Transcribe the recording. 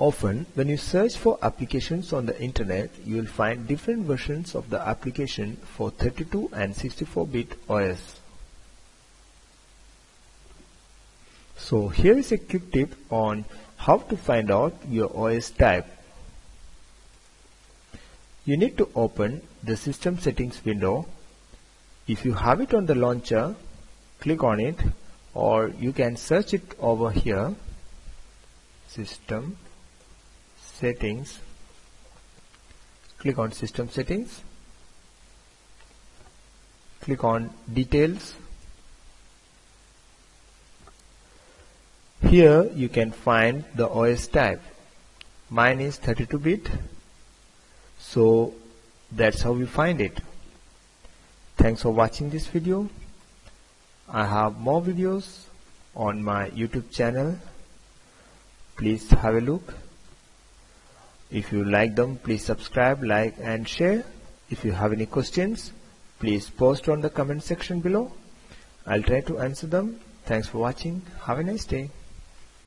Often, when you search for applications on the internet, you will find different versions of the application for 32 and 64-bit OS. So here is a quick tip on how to find out your OS type. You need to open the System Settings window. If you have it on the launcher, click on it, or you can search it over here, System Settings. Click on System Settings, click on Details. Here you can find the OS type. Mine is 32-bit, so that's how we find it. Thanks for watching this video. I have more videos on my YouTube channel. Please have a look. If you like them, please subscribe, like and share. If you have any questions, please post on the comment section below. I'll try to answer them. Thanks for watching. Have a nice day.